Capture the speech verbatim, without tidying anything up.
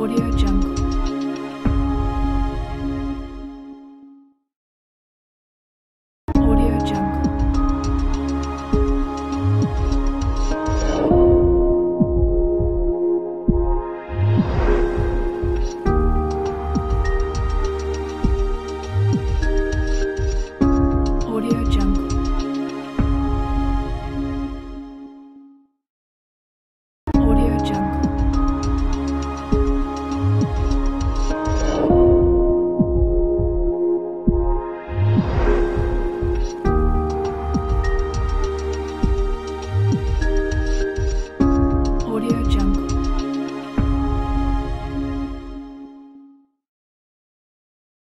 AudioJungle.